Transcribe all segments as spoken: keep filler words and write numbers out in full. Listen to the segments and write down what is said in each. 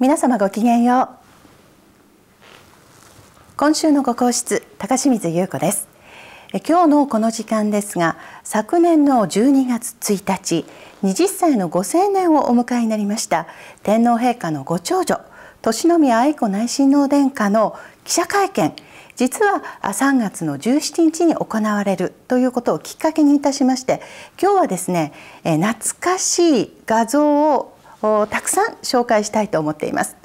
皆様ごきげんよう。今週のご講室、高清水優子です。今日のこの時間ですが、昨年のじゅうにがつついたち、はたちのご成年をお迎えになりました天皇陛下のご長女、寿宮愛子内親王殿下の記者会見、実はさんがつのじゅうしちにちに行われるということをきっかけにいたしまして、今日はですね、懐かしい画像をたくさん紹介したいと思っています。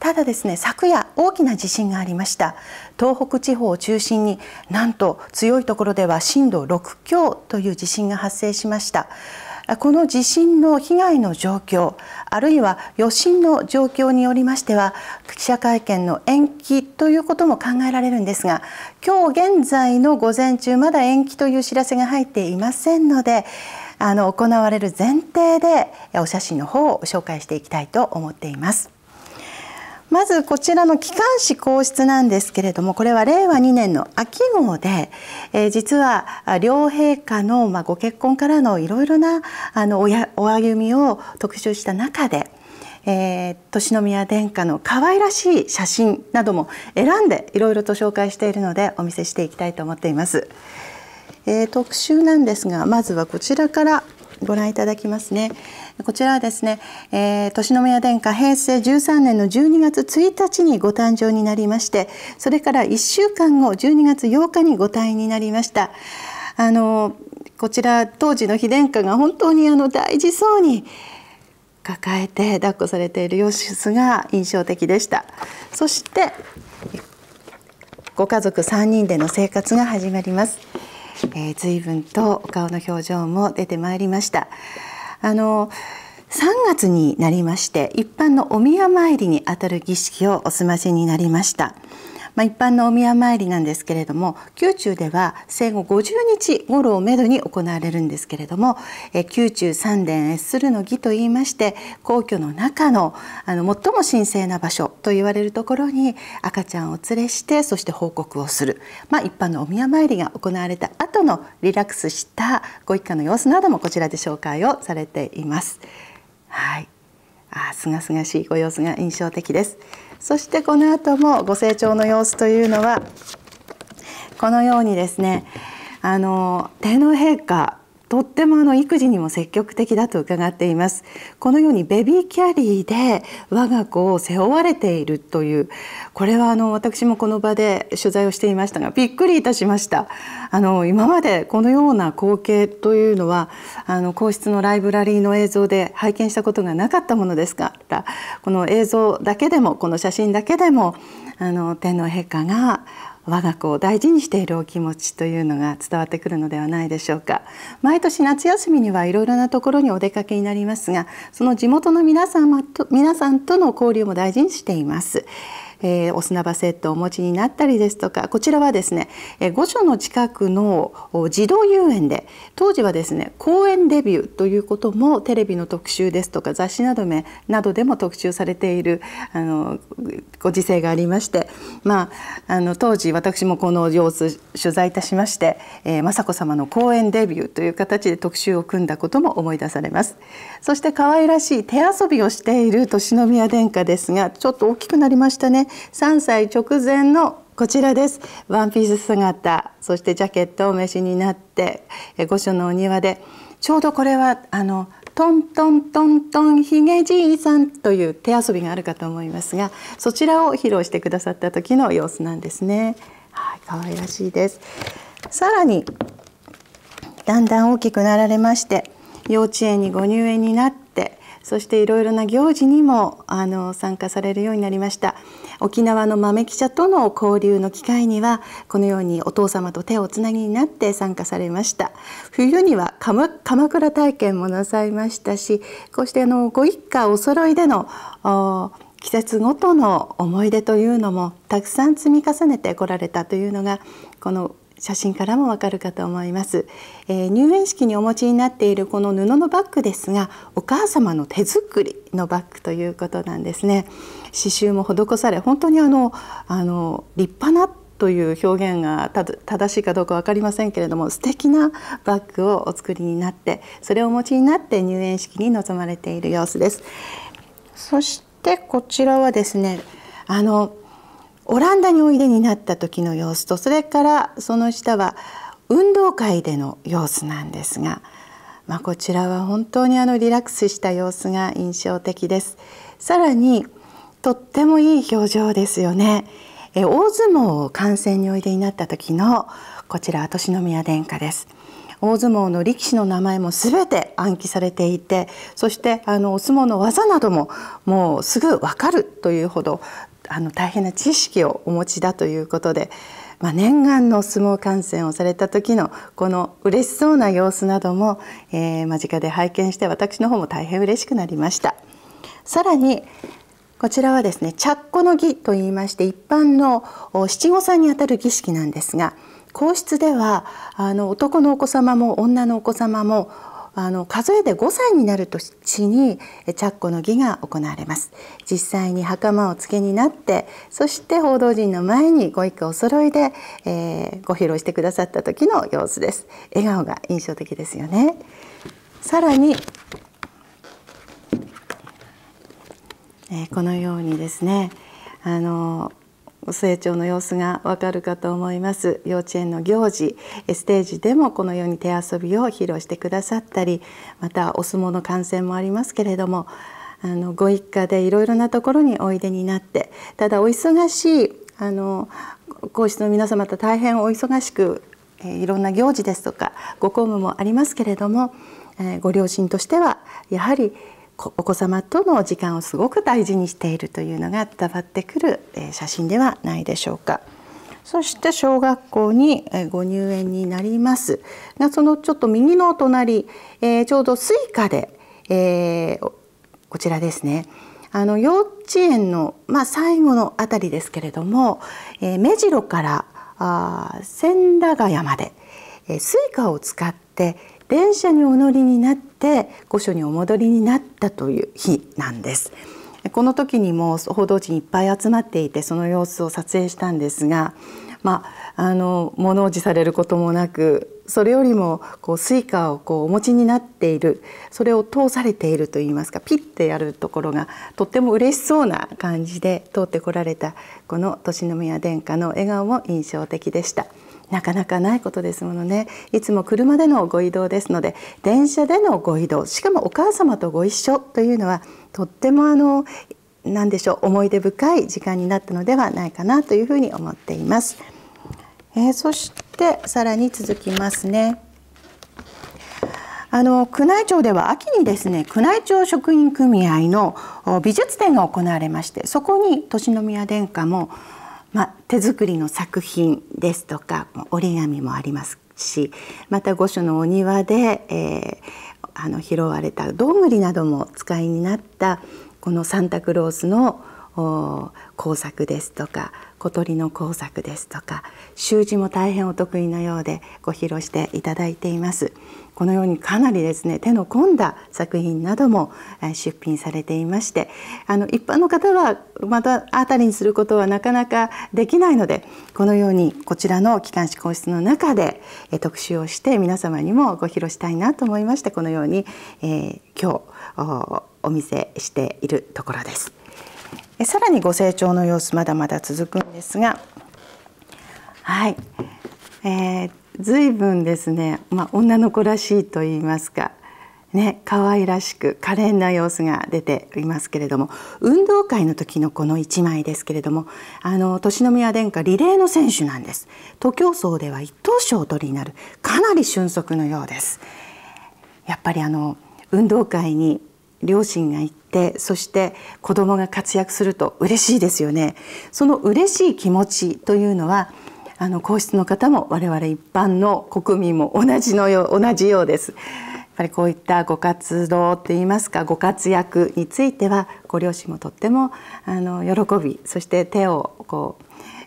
ただですね、昨夜大きな地震がありました。東北地方を中心に、なんと強いところではしんどろくきょうという地震が発生しました。この地震の被害の状況、あるいは余震の状況によりましては、記者会見の延期ということも考えられるんですが、今日現在の午前中、まだ延期という知らせが入っていませんので、あの行われる前提でお写真の方を紹介していきたいと思っています。まずこちらの機関誌皇室なんですけれども、これはれいわにねんの秋号で、えー、実は両陛下のまあご結婚からのいろいろなあの お, やお歩みを特集した中で、えー、寿宮殿下の可愛らしい写真なども選んでいろいろと紹介しているので、お見せしていきたいと思っています。えー、特集なんですが、まずはこちらからご覧いただきますね。こちらはですね、えー、寿宮殿下へいせいじゅうさんねんのじゅうにがつついたちにご誕生になりまして、それからいっしゅうかんご、じゅうにがつようかにご退院になりました。あのこちら、当時の妃殿下が本当にあの大事そうに抱えて抱っこされている様子が印象的でした。そしてご家族さんにんでの生活が始まります。えー、随分とお顔の表情も出てまいりました。あのさんがつになりまして、一般のお宮参りにあたる儀式をお済ませになりました。まあ、一般のお宮参りなんですけれども、宮中では生後ごじゅうにち頃をめどに行われるんですけれども、え宮中三殿謁するの儀といいまして、皇居の中 の, あの最も神聖な場所と言われるところに赤ちゃんを連れして、そして報告をする、まあ、一般のお宮参りが行われた後のリラックスしたご一家の様子などもこちらで紹介をされています。はい、あ、すがすがしいご様子が印象的です。そしてこの後もご成長の様子というのは、このようにですね、あの天皇陛下、とってもあの育児にも積極的だと伺っています。このようにベビーキャリーで我が子を背負われているという、これはあの私もこの場で取材をしていましたが、びっくりいたしました。あの今までこのような光景というのは、あの皇室のライブラリーの映像で拝見したことがなかったものですから、この映像だけでも、この写真だけでも、あの天皇陛下が我が子を大事にしているお気持ちというのが伝わってくるのではないでしょうか。毎年夏休みにはいろいろなところにお出かけになりますが、その地元の皆様と皆さんとの交流も大事にしています。えー、お砂場セットをお持ちになったりですとか、こちらはですね、えー、御所の近くの児童遊園で、当時はですね、公園デビューということもテレビの特集ですとか雑誌などめなどでも特集されているあのご時世がありまして、まあ、あの当時私もこの様子取材いたしまして、えー、雅子さまの公園デビューという形で特集を組んだことも思い出されます。そして可愛らしい手遊びをしている寿宮殿下ですが、ちょっと大きくなりましたね。さんさいちょくぜんのこちらです。ワンピース姿、そしてジャケットをお召しになって、御所のお庭で、ちょうどこれはあのトントントントンひげじいさんという手遊びがあるかと思いますが、そちらを披露してくださった時の様子なんですね。はい、可愛らしいです。さらにだんだん大きくなられまして、幼稚園にご入園になって、そしていろいろな行事にもあの参加されるようになりました。沖縄の豆記者との交流の機会には、このようにお父様と手をつなぎになって参加されました。冬には鎌倉体験もなさいましたし、こうしてあのご一家お揃いでの季節ごとの思い出というのもたくさん積み重ねてこられたというのが、この写真からもわかるかと思います。えー、入園式にお持ちになっているこの布のバッグですが、お母様の手作りのバッグということなんですね。刺繍も施され、本当にあのあの立派なという表現が正しいかどうか分かりませんけれども、素敵なバッグをお作りになって、それをお持ちになって入園式に臨まれている様子です。そしてでこちらはですね、あのオランダにおいでになった時の様子と、それからその下は運動会での様子なんですが、まあ、こちらは本当にあのリラックスした様子が印象的です。さらにとってもいい表情ですよね。え大相撲を観戦においでになった時のこちら秋篠宮殿下です。大相撲の力士の名前もすべて暗記されていて、そしてあのお相撲の技などももうすぐわかるというほどあの大変な知識をお持ちだということで、まあ、念願の相撲観戦をされた時のこの嬉しそうな様子なども、えー、間近で拝見して私の方も大変嬉しくなりました。さらにこちらはですね、着袴の儀といいまして、一般の七五三にあたる儀式なんですが、皇室ではあの男のお子様も女のお子様もあの数えでごさいになる年に着袴の儀が行われます。実際に袴をつけになって、そして報道陣の前にご一家お揃いで、えー、ご披露してくださった時の様子です。笑顔が印象的ですよね。さらにこのようにですね、あの成長の様子がわかるかと思います。幼稚園の行事、ステージでもこのように手遊びを披露してくださったり、またお相撲の観戦もありますけれども、あのご一家でいろいろなところにおいでになって、ただお忙しいあの皇室の皆様と大変お忙しく、いろんな行事ですとかご公務もありますけれども、ご両親としてはやはりお子様との時間をすごく大事にしているというのが伝わってくる写真ではないでしょうか。そして小学校にご入園になりますが、そのちょっと右の隣、えー、ちょうどスイカで、えー、こちらですね、あの幼稚園の、まあ、最後のあたりですけれども、えー、目白からあ千駄ヶ谷まで、えー、スイカを使って電車にお乗りになって御所にお戻りになったという日なんです。この時にも報道陣いっぱい集まっていて、その様子を撮影したんですが、まあ、あの物おじされることもなく、それよりもこうスイカをこうお持ちになっている、それを通されているといいますか、ピッてやるところがとっても嬉しそうな感じで通ってこられたこの秋篠宮殿下の笑顔も印象的でした。なかなかないことですものね。いつも車でのご移動ですので、電車でのご移動、しかもお母様とご一緒というのはとってもあの何でしょう、思い出深い時間になったのではないかなというふうに思っています。えー、そしてさらに続きますね。あの宮内庁では秋にですね、宮内庁職員組合の美術展が行われまして、そこに秋篠宮殿下もまあ、手作りの作品ですとか折り紙もありますし、また御所のお庭で、えー、あの拾われたどんぐりなども使いになったこのサンタクロースの工作ですとか小鳥の工作ですとか、習字も大変お得意のようでご披露していただいています。このようにかなりですね、手の込んだ作品なども出品されていまして、あの一般の方はまたあたりにすることはなかなかできないので、このようにこちらの機関誌皇室の中で特集をして皆様にもご披露したいなと思いまして、このように、えー、今日お見せしているところです。さらにご成長の様子、まだまだ続くんですが、はい、えー、随分ですね、まあ、女の子らしいと言いますかね、可愛らしく可憐な様子が出ていますけれども、運動会の時のこのいちまいですけれども、あの秋篠宮殿下リレーの選手なんです。徒競走では一等賞を取りになる、かなり俊足のようです。やっぱりあの運動会に両親が行って、そして子供が活躍すると嬉しいですよね。その嬉しい気持ちというのは、あの皇室の方も我々一般の国民も同じのよう同じようです。やっぱりこういったご活動といいますか、ご活躍についてはご両親もとってもあの喜び、そして手をこ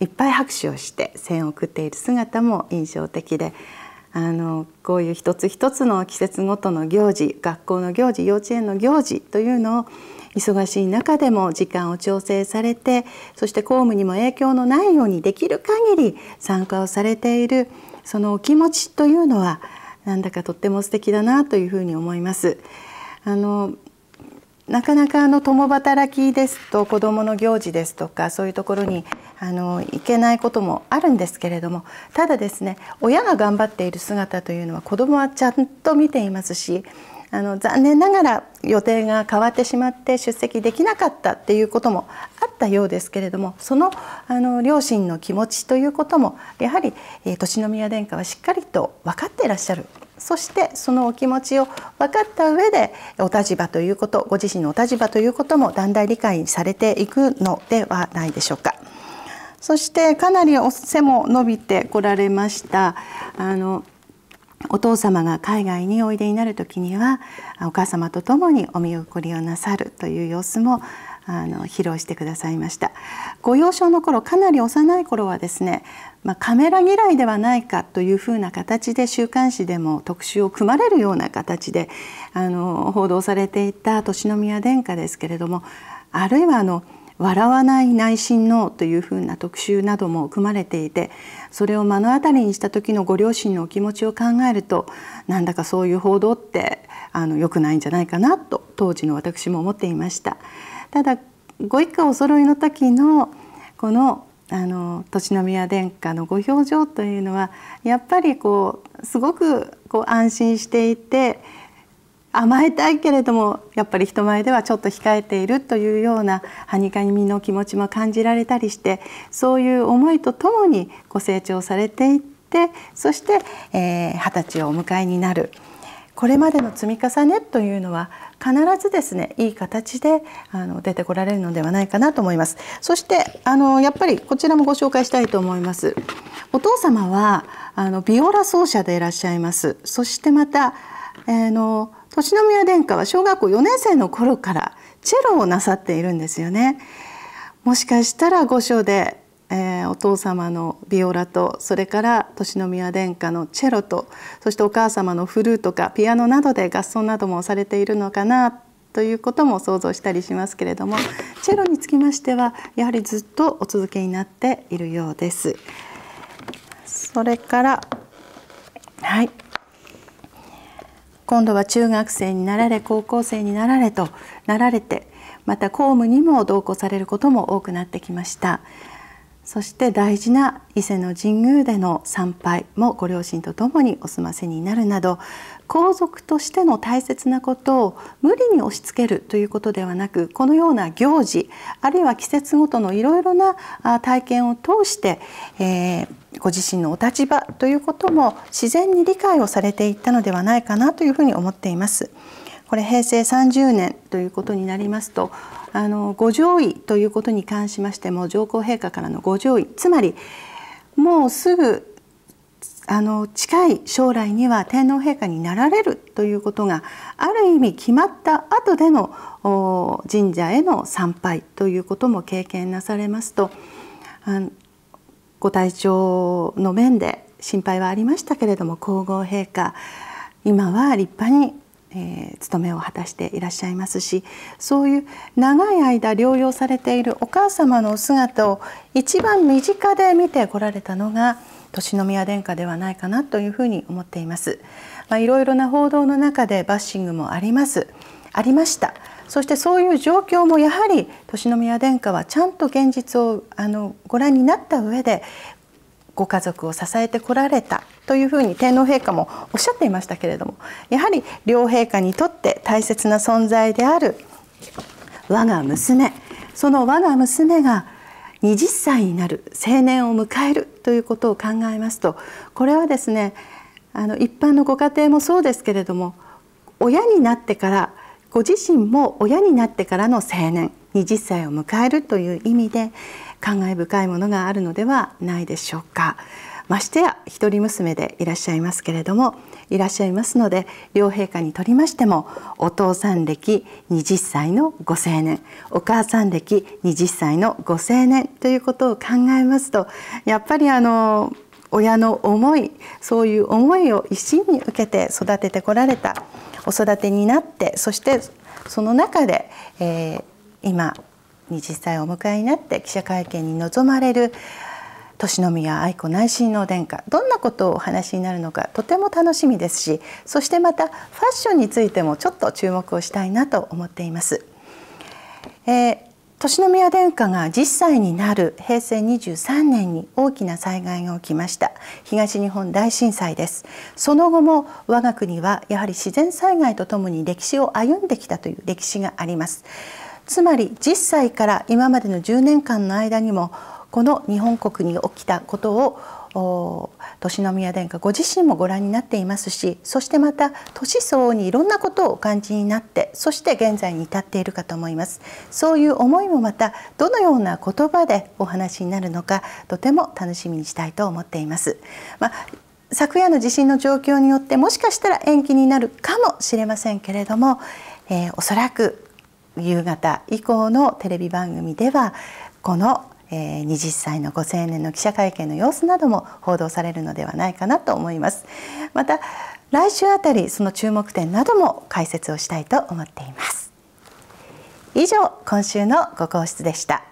ういっぱい拍手をして声援を送っている姿も印象的で。あのこういう一つ一つの季節ごとの行事、学校の行事、幼稚園の行事というのを忙しい中でも時間を調整されて、そして公務にも影響のないようにできる限り参加をされている、そのお気持ちというのはなんだかとっても素敵だなというふうに思います。あのなかなかあの共働きですと子どもの行事ですとかそういうところにあの行けないこともあるんですけれども、ただですね、親が頑張っている姿というのは子どもはちゃんと見ていますし、あの残念ながら予定が変わってしまって出席できなかったっていうこともあったようですけれども、そのあの両親の気持ちということもやはりとしのみや殿下はしっかりと分かっていらっしゃる。そしてそのお気持ちを分かった上でお立場ということ、ご自身のお立場ということもだんだん理解されていくのではないでしょうか。そしてかなりお背も伸びてこられました。あのお父様が海外においでになる時にはお母様と共にお見送りをなさるという様子もあの披露してくださいました。ご幼少の頃、かなり幼い頃はですね、まあ、カメラ嫌いではないかというふうな形で週刊誌でも特集を組まれるような形であの報道されていたとしのみや殿下ですけれども、あるいはあの「笑わない内親王」というふうな特集なども組まれていて、それを目の当たりにした時のご両親のお気持ちを考えると、なんだかそういう報道ってあの良くないんじゃないかなと当時の私も思っていました。ただご一家お揃いの時のこのあのとしのみや殿下のご表情というのはやっぱりこうすごくこう安心していて、甘えたいけれどもやっぱり人前ではちょっと控えているというようなはにかみの気持ちも感じられたりして、そういう思いとともにご成長されていって、そして二十歳をお迎えになる。これまでの積み重ねというのは必ずですね、いい形であの出てこられるのではないかなと思います。そしてあのやっぱりこちらもご紹介したいと思います。お父様はあのビオラ奏者でいらっしゃいます。そしてまた、えー、のとしのみや殿下は小学校よねんせいの頃からチェロをなさっているんですよね。もしかしたら御所で、えー、お父様のビオラと、それからとしのみや殿下のチェロと、そしてお母様のフルートかピアノなどで合奏などもされているのかなということも想像したりしますけれども、チェロにつきましてはやはりずっとお続けになっているようです。それから、はい、今度は中学生になられ、高校生になられとなられて、また公務にも同行されることも多くなってきました。そして大事な伊勢の神宮での参拝もご両親と共にお済ませになるなど、皇族としての大切なことを無理に押し付けるということではなく、このような行事あるいは季節ごとのいろいろな体験を通して、えー、ご自身のお立場ということも自然に理解をされていったのではないかなというふうに思っています。これへいせいさんじゅうねんということになりますと、あのご上位ということに関しましても上皇陛下からのご上位、つまりもうすぐあの近い将来には天皇陛下になられるということがある意味決まった後での神社への参拝ということも経験なされますと、あのご体調の面で心配はありましたけれども、皇后陛下今は立派にえー、務めを果たしていらっしゃいますし、そういう長い間療養されているお母様のお姿を一番身近で見てこられたのがとしのみや殿下ではないかなというふうに思っています。まあ、いろいろな報道の中でバッシングもありますありました。そしてそういう状況もやはりとしのみや殿下はちゃんと現実をあのご覧になった上でご家族を支えてこられたというふうに天皇陛下もおっしゃっていましたけれども、やはり両陛下にとって大切な存在である我が娘、その我が娘がはたちになる青年を迎えるということを考えますと、これはですね、あの一般のご家庭もそうですけれども、親になってからご自身も親になってからの青年はたちを迎えるという意味で感慨深いものがあるのではないでしょうか。ましてや一人娘でいらっしゃいますけれどもいらっしゃいますので、両陛下にとりましてもお父さん歴はたちのご青年、お母さん歴はたちのご青年ということを考えますと、やっぱりあの親の思い、そういう思いを一身に受けて育ててこられたお育てになって、そしてその中で、えー、今はたちをお迎えになって記者会見に臨まれるとしのみや愛子内親王殿下、どんなことをお話になるのかとても楽しみですし、そしてまたファッションについてもちょっと注目をしたいなと思っています。えー、富士宮殿下がじっさいになるへいせいにじゅうさんねんに大きな災害が起きました。東日本大震災です。その後も我が国はやはり自然災害とともに歴史を歩んできたという歴史があります。つまりじっさいから今までのじゅうねんかんの間にもこの日本国に起きたことを富士宮殿下ご自身もご覧になっていますし、そしてまた年相応にいろんなことをお感じになって、そして現在に至っているかと思います。そういう思いもまたどのような言葉でお話になるのか、とても楽しみにしたいと思っています。まあ、昨夜の地震の状況によってもしかしたら延期になるかもしれませんけれども、えー、おそらく夕方以降のテレビ番組ではこのにじゅっさいのご青年の記者会見の様子なども報道されるのではないかなと思います。また来週あたりその注目点なども解説をしたいと思っています。以上、今週のご講室でした。